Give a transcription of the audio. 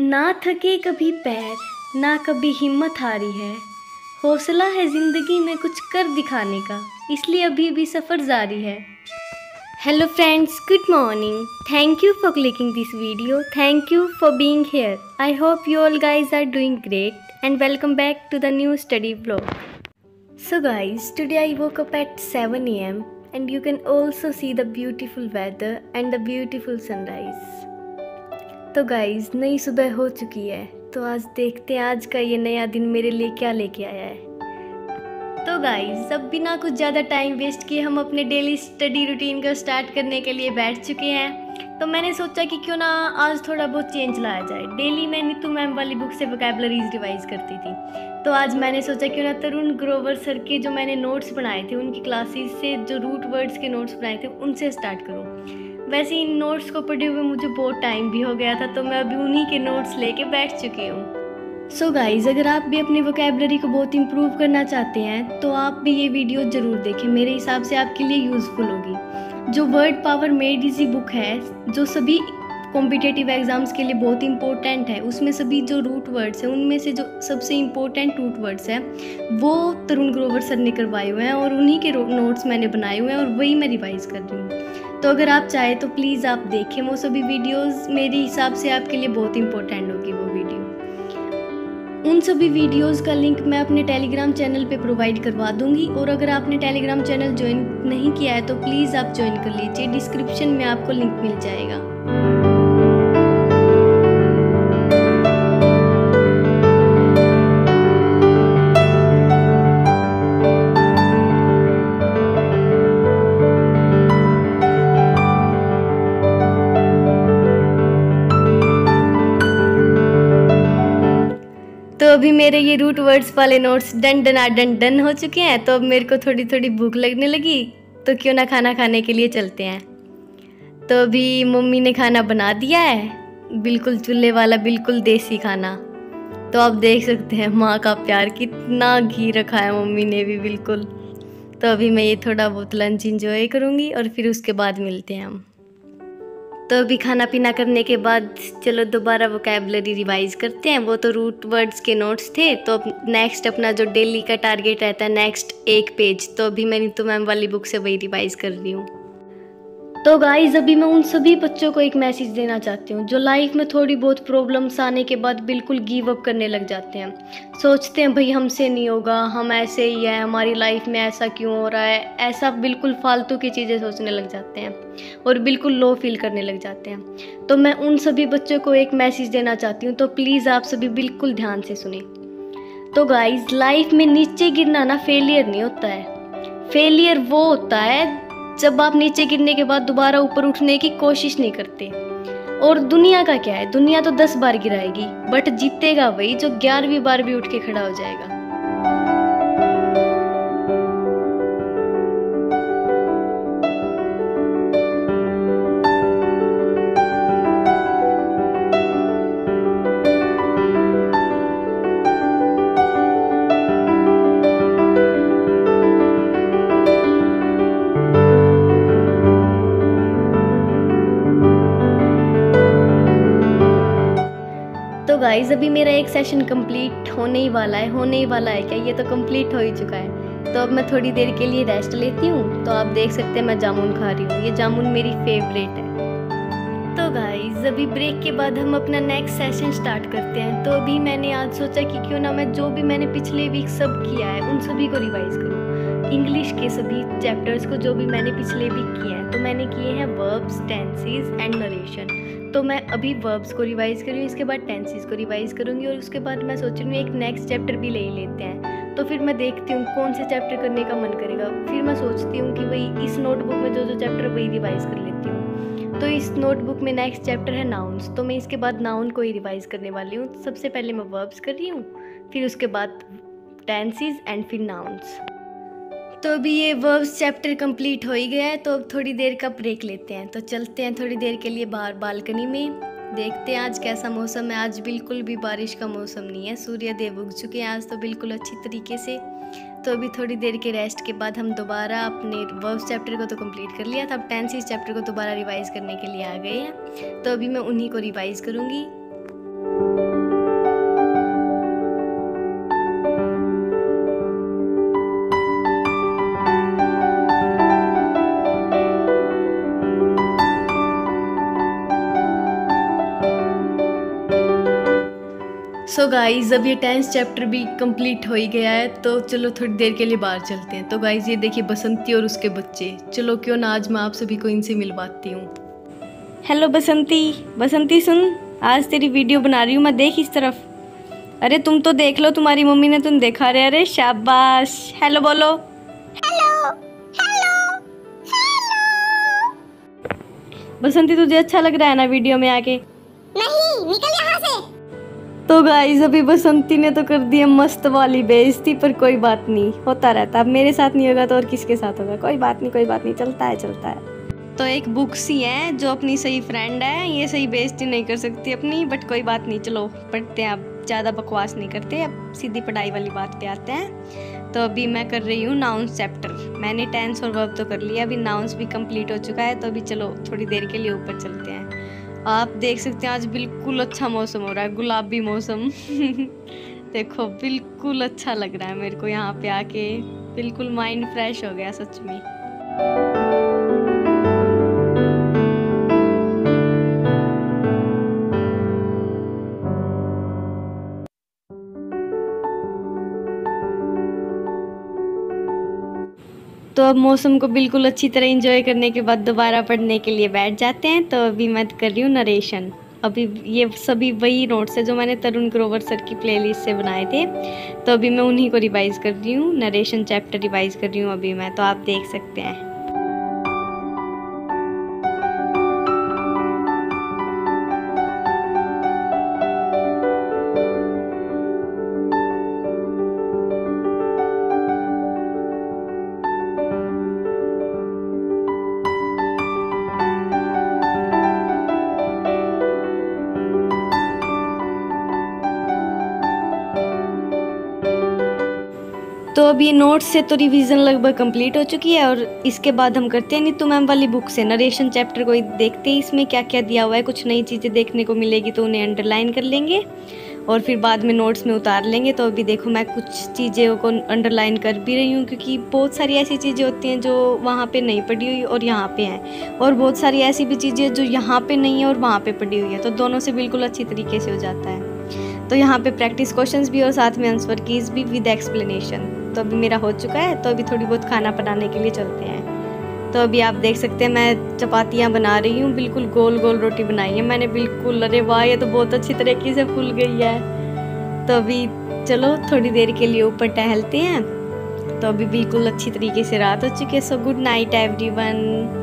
ना थके कभी पैर, ना कभी हिम्मत हारी है। हौसला है ज़िंदगी में कुछ कर दिखाने का, इसलिए अभी भी सफ़र जारी है। Hello friends, good morning. Thank you for clicking this video. Thank you for being here. I hope you all guys are doing great and welcome back to the new study blog. So guys, today I woke up at 7 AM and you can also see the beautiful weather and the beautiful sunrise. तो guys, नई सुबह हो चुकी है, तो आज देखते हैं आज का ये नया दिन मेरे लिए क्या लेके आया है। तो गाइज़, अब बिना कुछ ज़्यादा टाइम वेस्ट किए हम अपने डेली स्टडी रूटीन को स्टार्ट करने के लिए बैठ चुके हैं। तो मैंने सोचा कि क्यों ना आज थोड़ा बहुत चेंज लाया जाए। डेली मैं नीतू मैम वाली बुक से वोकैबुलरीज रिवाइज़ करती थी, तो आज मैंने सोचा क्यों ना तरुण ग्रोवर सर के जो मैंने नोट्स बनाए थे, उनकी क्लासेस से जो रूट वर्ड्स के नोट्स बनाए थे उनसे स्टार्ट करूँ। वैसे इन नोट्स को पढ़े हुए मुझे बहुत टाइम भी हो गया था, तो मैं अभी उन्हीं के नोट्स लेके बैठ चुकी हूँ। सो गाइज़, अगर आप भी अपनी वोकैबुलरी को बहुत इम्प्रूव करना चाहते हैं तो आप भी ये वीडियो ज़रूर देखें। मेरे हिसाब से आपके लिए यूज़फुल होगी। जो word power made easy book है, जो सभी कॉम्पिटिटिव एग्ज़ाम्स के लिए बहुत इंपॉर्टेंट है, उसमें सभी जो रूट वर्ड्स हैं उनमें से जो सबसे इम्पोर्टेंट रूट वर्ड्स हैं वो तरुण ग्रोवर सर ने करवाए हुए हैं और उन्हीं के नोट्स मैंने बनाए हुए हैं और वही मैं रिवाइज़ कर रही हूँ। तो अगर आप चाहें तो प्लीज़ आप देखें वो सभी वीडियोस। मेरे हिसाब से आपके लिए बहुत इंपॉर्टेंट होगी वो वीडियो। उन सभी वीडियोस का लिंक मैं अपने टेलीग्राम चैनल पे प्रोवाइड करवा दूंगी, और अगर आपने टेलीग्राम चैनल ज्वाइन नहीं किया है तो प्लीज़ आप ज्वाइन कर लीजिए। डिस्क्रिप्शन में आपको लिंक मिल जाएगा। तो अभी मेरे ये रूट वर्ड्स वाले नोट्स डन हो चुके हैं, तो अब मेरे को थोड़ी थोड़ी भूख लगने लगी, तो क्यों ना खाना खाने के लिए चलते हैं। तो अभी मम्मी ने खाना बना दिया है, बिल्कुल चूल्हे वाला, बिल्कुल देसी खाना। तो आप देख सकते हैं माँ का प्यार, कितना घी रखा है मम्मी ने भी, बिल्कुल। तो अभी मैं ये थोड़ा बहुत लंच इंजॉय करूँगी और फिर उसके बाद मिलते हैं हम। तो अभी खाना पीना करने के बाद चलो दोबारा वोकैबुलरी रिवाइज़ करते हैं। वो तो रूट वर्ड्स के नोट्स थे, तो अब नेक्स्ट अपना जो डेली का टारगेट रहता है नेक्स्ट 1 पेज, तो अभी मैं नीतू मैम वाली बुक से वही रिवाइज़ कर रही हूँ। तो गाइज़, अभी मैं उन सभी बच्चों को एक मैसेज देना चाहती हूँ जो लाइफ में थोड़ी बहुत प्रॉब्लम्स आने के बाद बिल्कुल गिव अप करने लग जाते हैं। सोचते हैं भाई हमसे नहीं होगा, हम ऐसे ही हैं, हमारी लाइफ में ऐसा क्यों हो रहा है, ऐसा बिल्कुल फालतू की चीज़ें सोचने लग जाते हैं और बिल्कुल लो फील करने लग जाते हैं। तो मैं उन सभी बच्चों को एक मैसेज देना चाहती हूँ, तो प्लीज़ आप सभी बिल्कुल ध्यान से सुने। तो गाइज़, लाइफ में नीचे गिरना ना फेलियर नहीं होता है। फेलियर वो होता है जब आप नीचे गिरने के बाद दोबारा ऊपर उठने की कोशिश नहीं करते। और दुनिया का क्या है, दुनिया तो 10 बार गिराएगी, बट जीतेगा वही जो 11वीं बार भी उठ के खड़ा हो जाएगा। गाइज, अभी मेरा एक सेशन कंप्लीट होने ही वाला है क्या, ये तो कंप्लीट हो ही चुका है। तो अब मैं थोड़ी देर के लिए रेस्ट लेती हूँ। तो आप देख सकते हैं मैं जामुन खा रही हूँ, ये जामुन मेरी फेवरेट है। तो गाइज, अभी ब्रेक के बाद हम अपना नेक्स्ट सेशन स्टार्ट करते हैं। तो अभी मैंने आज सोचा कि क्यों ना मैं जो भी मैंने पिछले वीक सब किया है उन सभी को रिवाइज़ करूँ। इंग्लिश के सभी चैप्टर्स को जो भी मैंने पिछले वीक किया है, तो मैंने किए हैं वर्ब्स, टेंसेज एंड नरेशन। तो मैं अभी वर्ब्स को रिवाइज़ कर रही हूँ, इसके बाद टेंसेस को रिवाइज़ करूँगी, और उसके बाद मैं सोच रही हूँ एक नेक्स्ट चैप्टर भी ले ही लेते हैं। तो फिर मैं देखती हूँ कौन से चैप्टर करने का मन करेगा। फिर मैं सोचती हूँ कि वही इस नोटबुक में जो जो चैप्टर वही रिवाइज़ कर लेती हूँ। तो इस नोटबुक में नेक्स्ट चैप्टर है नाउन्स, तो मैं इसके बाद नाउन को ही रिवाइज़ करने वाली हूँ। सबसे पहले मैं वर्ब्स कर रही हूँ, फिर उसके बाद टेंसेस एंड फिर नाउन्स। तो अभी ये वर्ब्स चैप्टर कंप्लीट हो ही गया है, तो अब थोड़ी देर का ब्रेक लेते हैं। तो चलते हैं थोड़ी देर के लिए बाहर बालकनी में, देखते हैं आज कैसा मौसम है। आज बिल्कुल भी बारिश का मौसम नहीं है, सूर्यदेव उग चुके हैं आज तो बिल्कुल अच्छी तरीके से। तो अभी थोड़ी देर के रेस्ट के बाद हम दोबारा अपने वर्ब्स चैप्टर को तो कंप्लीट कर लिया था, अब टेंसेस चैप्टर को दोबारा रिवाइज़ करने के लिए आ गए हैं। तो अभी मैं उन्हीं को रिवाइज़ करूँगी। सो गाइज़ अब ये 10th चैप्टर भी कंप्लीट हो ही गया है। तो चलो थोड़ी देर के लिए बाहर चलते हैं। तो गाइज़ ये देखिए बसंती और उसके बच्चे। चलो क्यों ना आज मैं आप सभी को इनसे मिलवाती हूँ। हेलो बसंती, बसंती सुन, आज तेरी वीडियो बना रही हूँ मैं, देख इस तरफ। अरे तुम तो देख लो, तुम्हारी मम्मी ने तुम देखा रहे। अरे शाबाश, हेलो बोलो। Hello hello hello. बसंती तुझे अच्छा लग रहा है ना वीडियो में आके? नहीं, निकल यहाँ से। तो गाइज अभी बसंती ने तो कर दी है मस्त वाली बेइज्जती, पर कोई बात नहीं, होता रहता। अब मेरे साथ नहीं होगा तो और किसके साथ होगा। कोई बात नहीं, कोई बात नहीं, चलता है चलता है। तो एक बुक सी है जो अपनी सही फ्रेंड है, ये सही बेइज्जती नहीं कर सकती अपनी, बट कोई बात नहीं। चलो पढ़ते हैं, अब ज़्यादा बकवास नहीं करते, अब सीधी पढ़ाई वाली बात पे आते हैं। तो अभी मैं कर रही हूँ नाउन्स चैप्टर। मैंने टेंस और वर्ब तो कर लिया, अभी नाउन्स भी कम्प्लीट हो चुका है। तो अभी चलो थोड़ी देर के लिए ऊपर चलते हैं। आप देख सकते हैं आज बिल्कुल अच्छा मौसम हो रहा है, गुलाबी मौसम। देखो बिल्कुल अच्छा लग रहा है मेरे को यहाँ पे आके, बिल्कुल माइंड फ्रेश हो गया सच में। तो अब मौसम को बिल्कुल अच्छी तरह एंजॉय करने के बाद दोबारा पढ़ने के लिए बैठ जाते हैं। तो अभी मैं कर रही हूँ नरेशन। अभी ये सभी वही नोट्स हैं जो मैंने तरुण ग्रोवर सर की प्लेलिस्ट से बनाए थे। तो अभी मैं उन्हीं को रिवाइज़ कर रही हूँ, नरेशन चैप्टर रिवाइज़ कर रही हूँ अभी मैं। तो आप देख सकते हैं ये नोट्स से तो रिवीजन लगभग कंप्लीट हो चुकी है। और इसके बाद हम करते हैं नीतू मैम वाली बुक से नरेशन चैप्टर को देखते हैं इसमें क्या क्या दिया हुआ है। कुछ नई चीज़ें देखने को मिलेगी तो उन्हें अंडरलाइन कर लेंगे और फिर बाद में नोट्स में उतार लेंगे। तो अभी देखो मैं कुछ चीज़ों को अंडरलाइन कर भी रही हूँ, क्योंकि बहुत सारी ऐसी चीज़ें होती हैं जो वहाँ पर नहीं पढ़ी हुई और यहाँ पर हैं, और बहुत सारी ऐसी भी चीज़ें जो यहाँ पर नहीं है और वहाँ पर पढ़ी हुई है। तो दोनों से बिल्कुल अच्छी तरीके से हो जाता है। तो यहाँ पे प्रैक्टिस क्वेश्चंस भी और साथ में आंसर कीज भी विद एक्सप्लेनेशन। तो अभी मेरा हो चुका है। तो अभी थोड़ी बहुत खाना बनाने के लिए चलते हैं। तो अभी आप देख सकते हैं मैं चपातियाँ बना रही हूँ, बिल्कुल गोल गोल रोटी बनाई है मैंने बिल्कुल। अरे वाह, ये तो बहुत अच्छी तरीके से फूल गई है। तो अभी चलो थोड़ी देर के लिए ऊपर टहलते हैं। तो अभी बिल्कुल अच्छी तरीके से रात हो चुकी है। So good night every one.